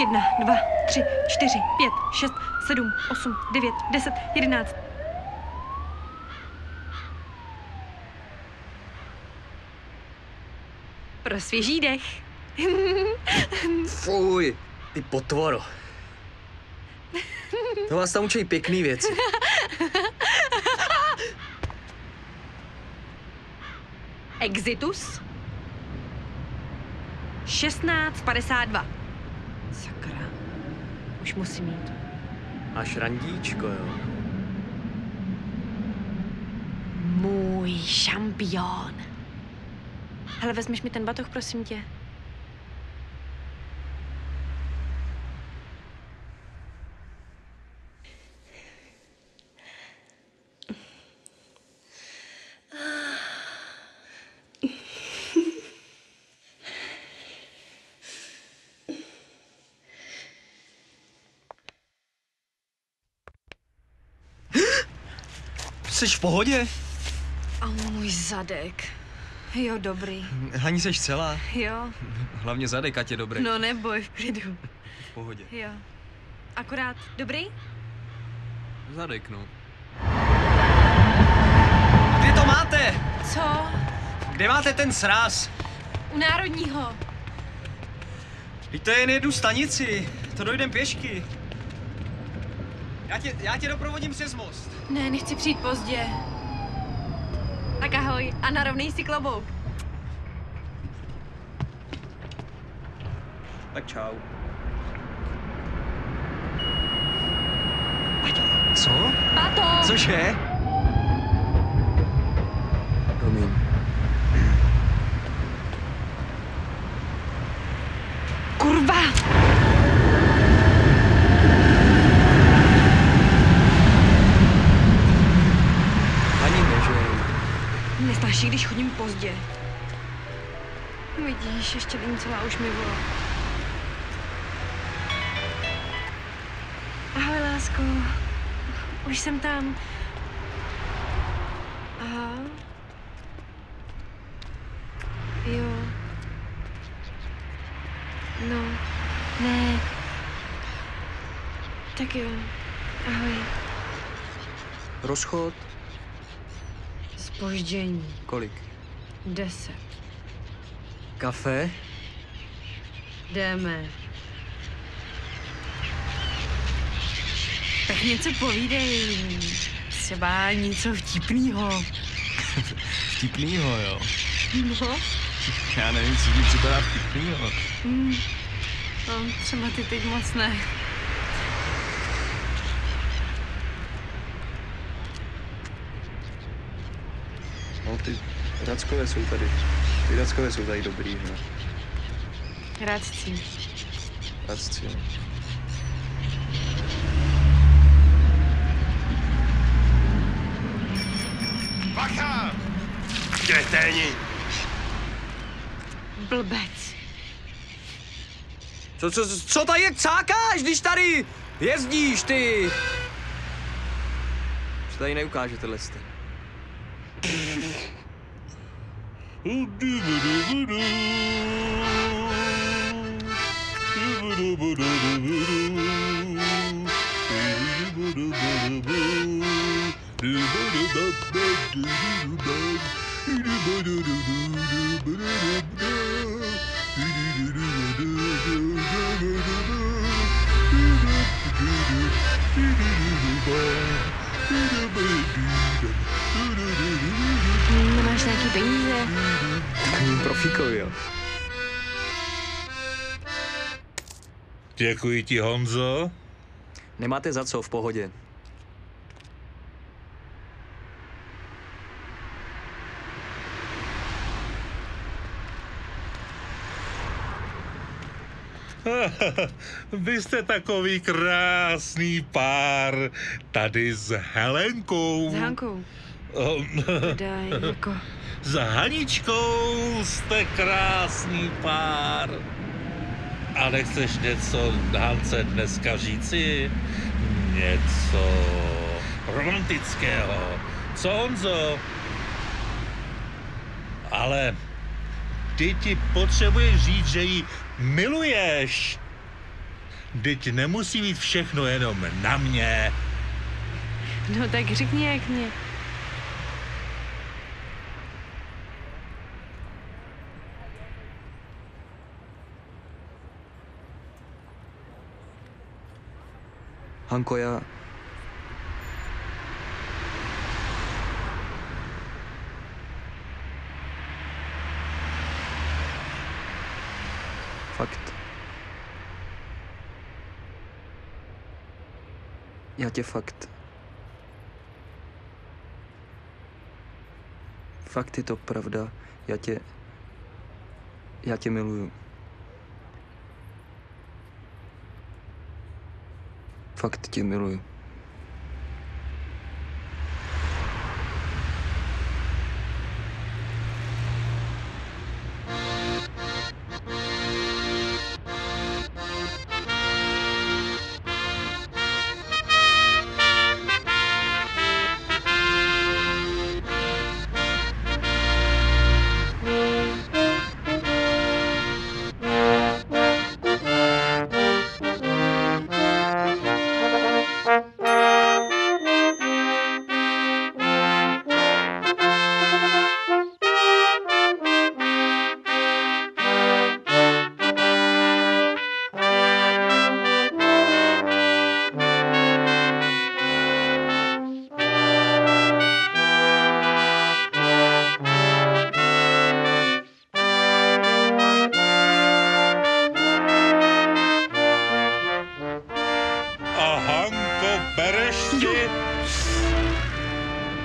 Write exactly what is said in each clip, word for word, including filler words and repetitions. Jedna, dva, tři, čtyři, pět, šest, sedm, osm, devět, deset, jedenáct. Pro svěží dech. Fuj, ty potvoro. To vás tam učí pěkný věci. Exitus. šestnáct padesát dva. Sakra. Už musím jít. Až randíčko, jo. Můj šampion. Hele, vezmeš mi ten batoh, prosím tě. Jsi v pohodě? A můj zadek. Jo, dobrý. Haní, seš celá? Jo. Hlavně zadek, ať je dobrý. No neboj, v klidu. V pohodě. Jo. Akorát dobrý? Zadek, no. Kde to máte? Co? Kde máte ten sraz? U Národního. Vždyť to je jen jednu stanici. To dojdem pěšky. Já tě, já tě doprovodím přes most. Ne, nechci přijít pozdě. Tak ahoj a narovnej si klobouk. Tak čau. Paťo. Co? Paťo! Cože? Promiň. Kurva! Nesnáší, když chodím pozdě. Vidíš, ještě není celá, už mi volá. Ahoj, lásko. Už jsem tam. Aha. Jo. No. Ne. Tak jo. Ahoj. Rozchod. Zpoždění. Kolik? Deset. Kafe? Jdeme. Tak něco povídej. Třeba něco vtipnýho. Vtipnýho, jo? No. Já nevím, co ti připadá vtipnýho. Mm. No, třeba ty teď moc ne. No, ty rackové jsou tady. Ty rackové jsou tady dobrý, no. Racci. Racci, jo. Bacha! Kreténi! Blbec. Co, co, co tady je cákáš, když tady jezdíš, ty? Co tady neukáže tenhle stejn? Nemáš nějaký peníze? Profíkovi, jo. Děkuji ti, Honzo. Nemáte za co, v pohodě. Vy jste takový krásný pár tady s Helenkou. S Hankou. Oh. Daj, jako. S Haničkou jste krásný pár. A nechceš něco Hance dneska říci? Něco romantického. Co, Honzo? Ale ty ti potřebuješ říct, že ji miluješ. Vždyť nemusí být všechno jenom na mě. No tak řekni, jak mě. Hanko, já... Fakt. Já tě fakt... Fakt je to pravda. Já tě... Já tě miluju. Fakt tě miluju.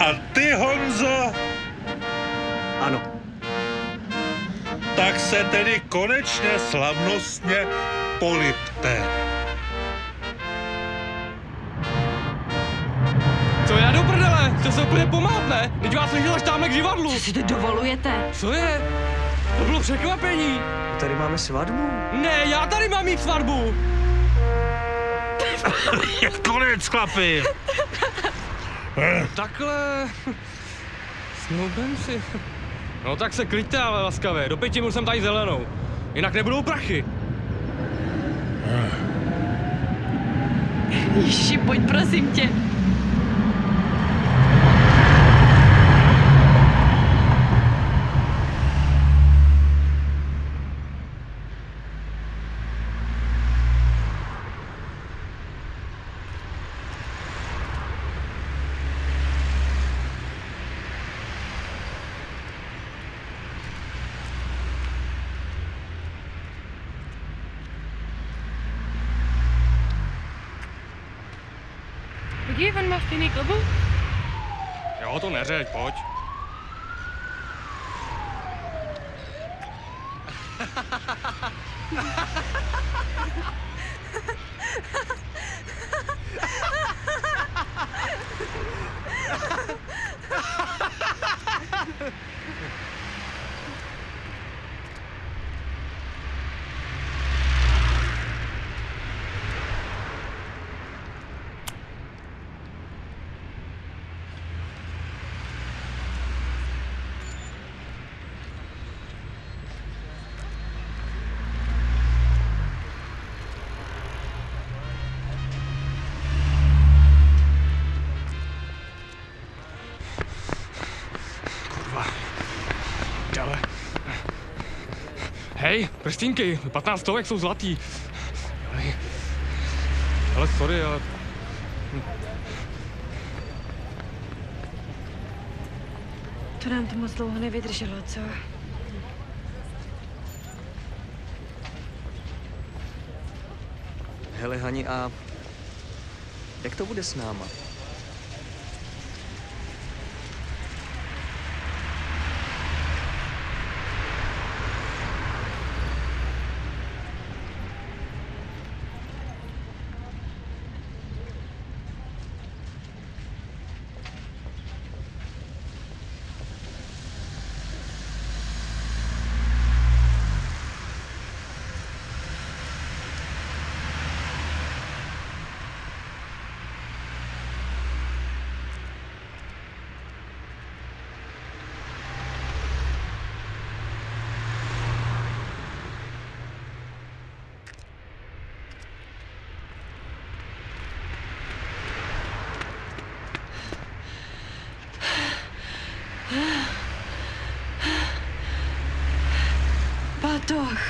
A ty, Honzo? Ano. Tak se tedy konečně slavnostně polibte. Co já do prdele? To se úplně pomátne. Teď vás nechal až tamhle k divadlu. Co si to dovolujete? Co je? To bylo překvapení. Tady máme svatbu. Ne, já tady mám mít svatbu. Konec, chlapi. Takhle... Snoubem si... No tak se kliďte, ale laskavé. Do pěti minut jsem tady zelenou. Jinak nebudou prachy. Ježi, pojď, prosím tě. Podívej, on má stejný klobouk. Jo, to neřeď, pojď. Hej, prstínky, patnáct stovek jsou zlatý. Ale sorry, ale... To nám to moc dlouho nevydrželo, co? Hele, Hani, a jak to bude s náma? Batoh.